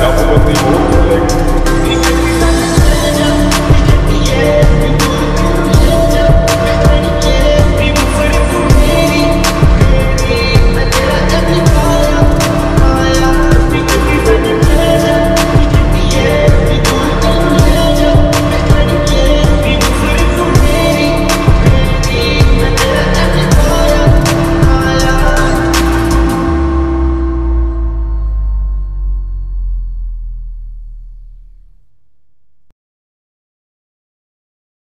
Double with the boat,